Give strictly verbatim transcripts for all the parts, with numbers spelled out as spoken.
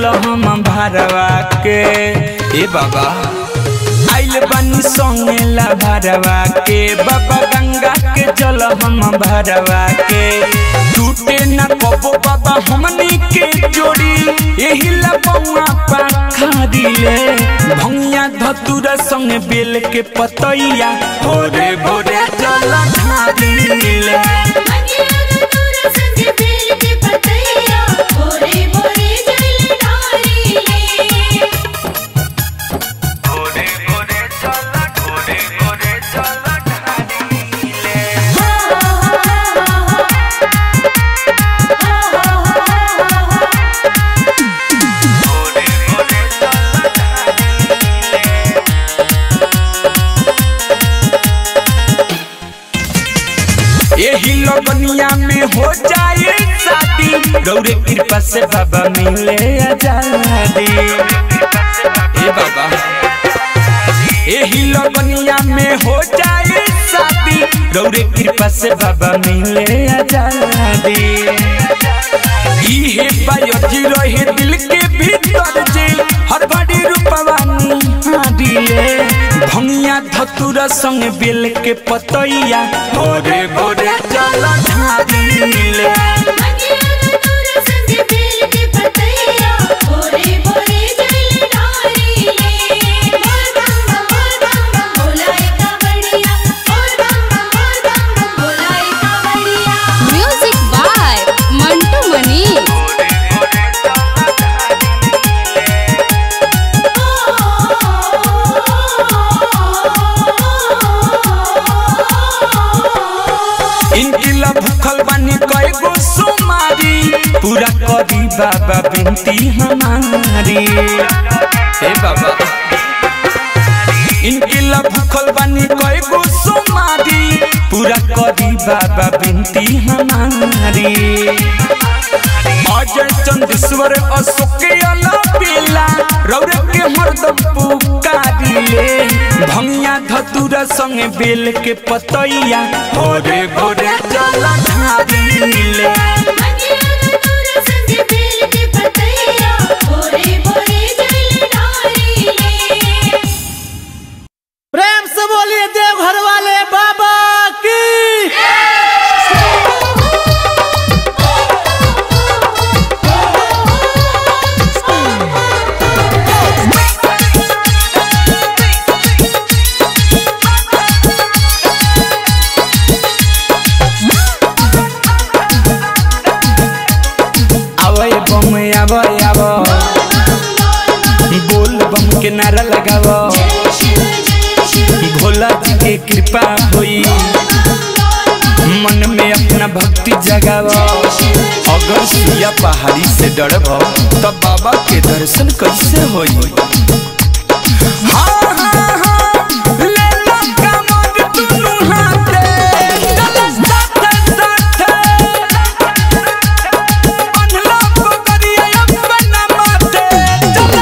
चल हम भरवा के ए बाबा आइल बनी संगे ला भरवा के बाबा गंगा के चल हम भरवा के टूटे न कबो बाबा हमनी के जोड़ी यही ला बउआ पाखा दिले भंगिया धतुरा संगे बेल के पतैया भोरे भोरे चल खा दिले। यही लगनिया में हो जाए शादी गौरे कृपा से बाबा मिले आजादी ए बाबा यही लगनिया में हो जाए शादी गौरे कृपा से बाबा मिले आजादी इहे बायोजी रहे दिल के भीतर जे हर बड़ी रूपवानी हारिए भंगिया धतुरा संग बेल के पतैया भोरे भोरे चल ढा दिले। पूरा करी बाबा बिनती हमारी हे बाबा इनके ला भूखल बनी कोई गो सोमारी पूरा करी बाबा बिनती हमारी अजय चंदेश्वर अशोक बेला रौरे के हरदम पुकारिले भंगिया धतुरा संगे बेल के पतैया भोरे भोरे चल ढा दिले। नारा लगावा भोला जी के कृपा होई मन में अपना भक्ति जगावा अगर सुइया पहाड़ी से डरब तो बाबा के दर्शन कैसे होई। हाँ हाँ हाँ ले लो कमर तुनु हाथे चल साथे साथे बन लो पगड़िया अपना माथे चल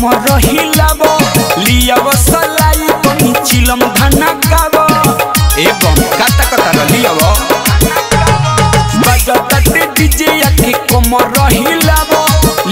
कमर हिलाब लियाब सलाई पनी चिलम धनकाब ए बम काटा काटा लियाब बजता डीजे के कमर हिलाब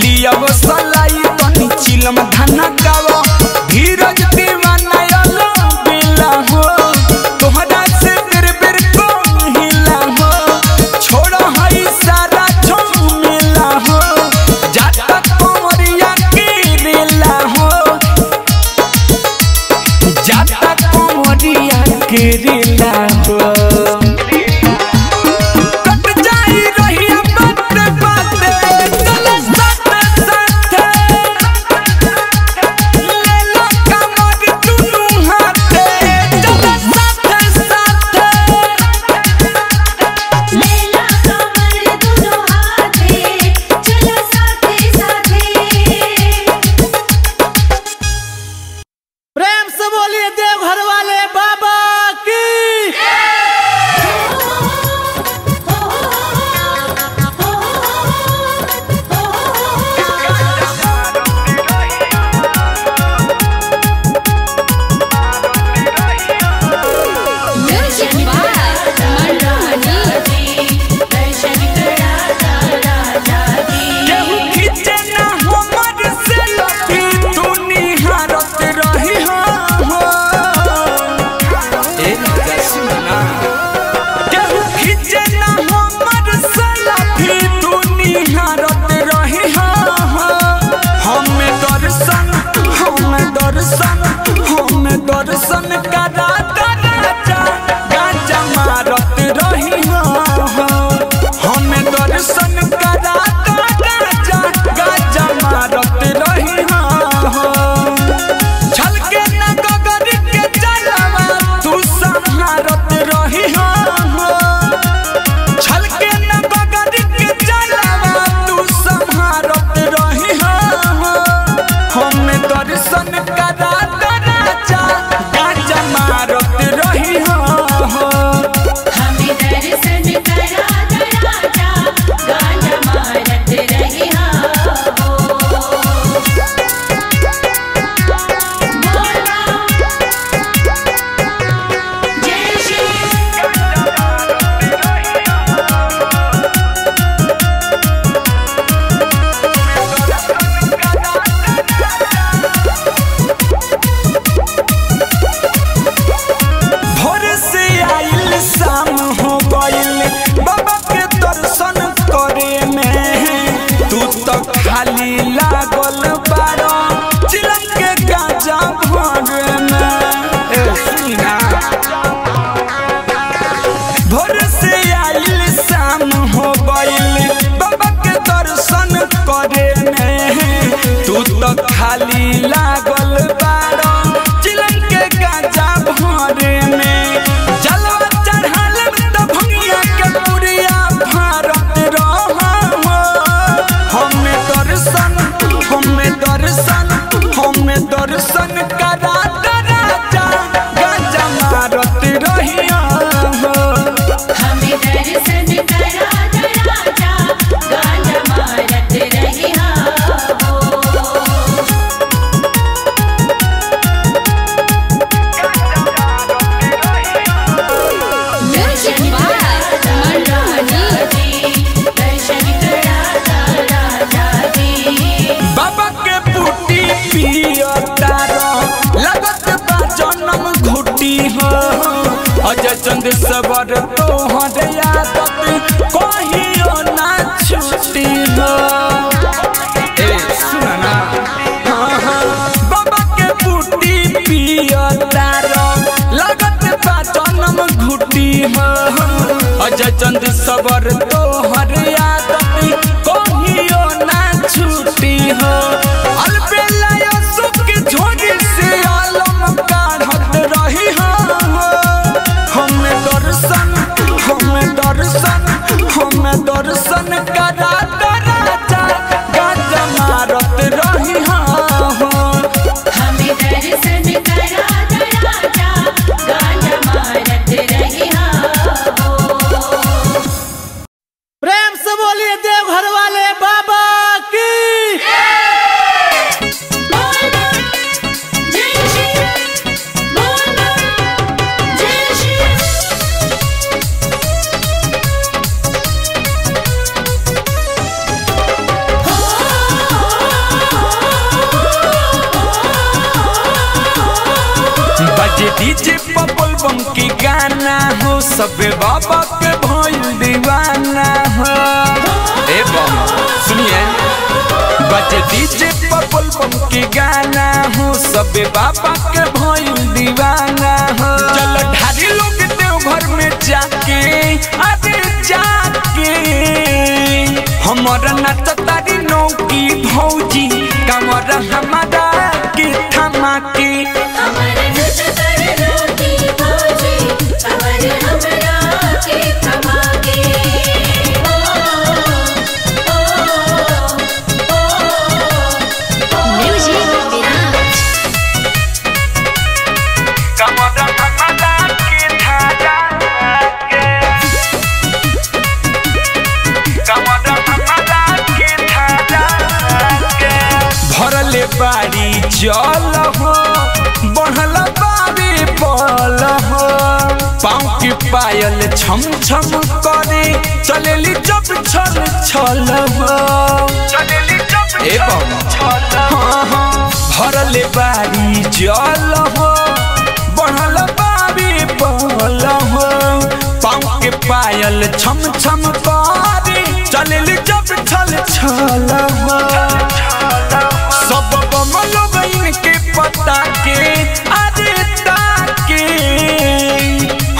लियाब सलाई पनी चिलम धनकाब धीरज दीवाना अलो बेला हो तोहरा से बेर बेर को हिला हो छोड़ा है सारा झमेला हो जाता कमरिया के रेला हो जाता कमरिया के रेला हो सबर तो याद कहियो ना छुट्टी हो ए सुना ना हाँ हाँ बाबा के बूटी पिया तारा लगत बा जन्म घुटी हो अजय चंद सबर तो हर याद कहियो ना छुट्टी हो अलबेला सुख के झोली से आलम काढ़त रही हो दर्शन हमें दर्शन हमें दर्शन करा राजा गाजा मारत रही हमें दर्शन करा राजा गाजा मारत रही। जे डीजे पपल बम के गाना हो सबे बाबा के भइल दीवाना हो। ए बम सुनिए बजे डीजे पपल बम के गाना हो सबे बाबा के भइल दीवाना हो। चल ढारी लोग देवघर में जाके अरे जाके हमर नचतारी नौ की भौजी कमर हमारा के थमा के बाड़ी चल हो बढ़ल बारी पल हो पाँव की पायल छम छम करे चलेली जब छल छल हो। हाँ हाँ भरले बारी चल हो बढ़ल बारी पल हो पाँव के पायल छम छम करे चलेली जब छल छल हो। सब बम लोग इनके पता के अरे ताके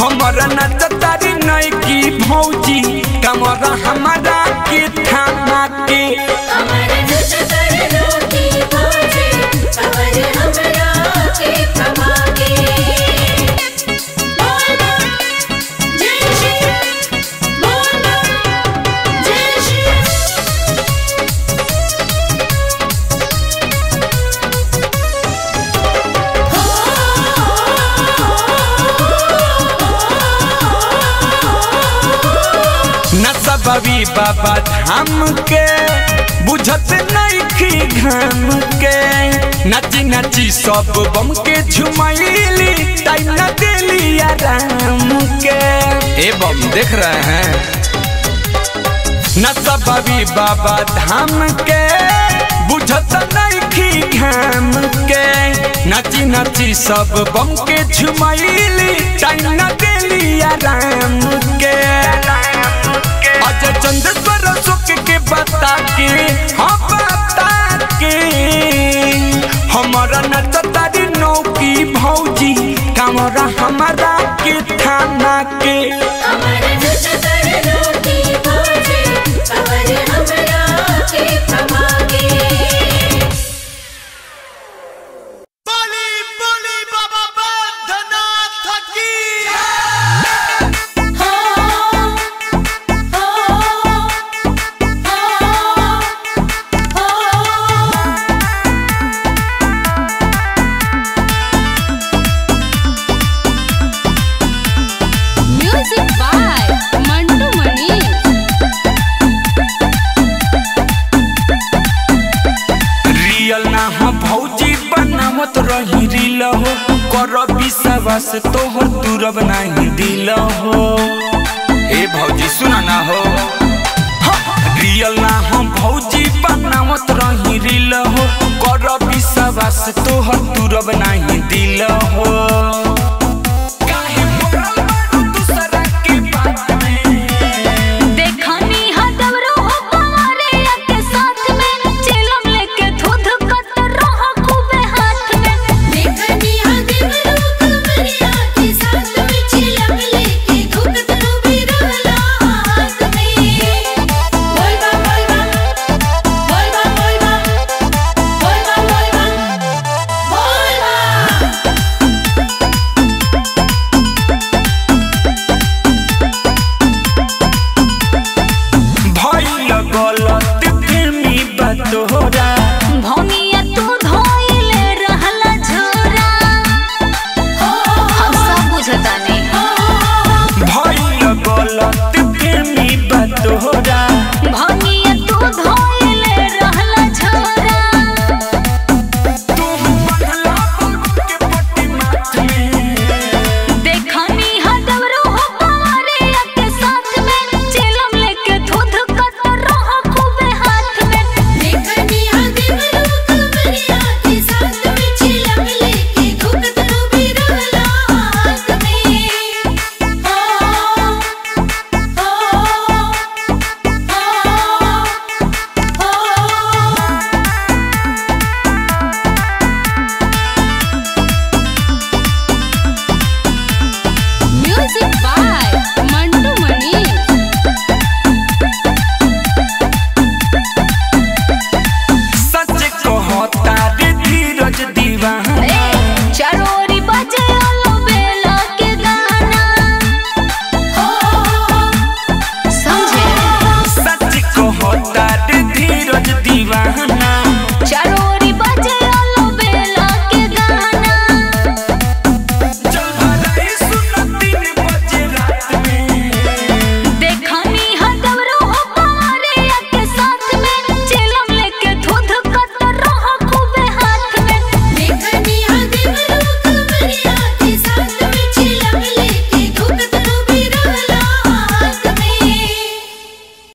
हमारा नचतारी नई की भौजी कमरा हमारा के थामा के बाबा धाम के बुझत नहीं की घाम के नची नची सब बम के झुमैली टाइम न देली आराम के। ए बम देख रहे हैं नचा बाबी बाबा धाम के बुझत नहीं की घाम के नची नची सब बम के झुमैली टाइम न देली आराम के। अजय चंद्रेश्वर सुख के बता के हाँ बता के हमारा नचतारी नौ की भौजी कमरा हमारा के थाना के से तोहर दूरब नहीं दिला हो। ए भौजी सुना ना हो रियल ना हम भौजी बनावत रही रिल हो कर विश्वास तोहर दूरब नहीं दिला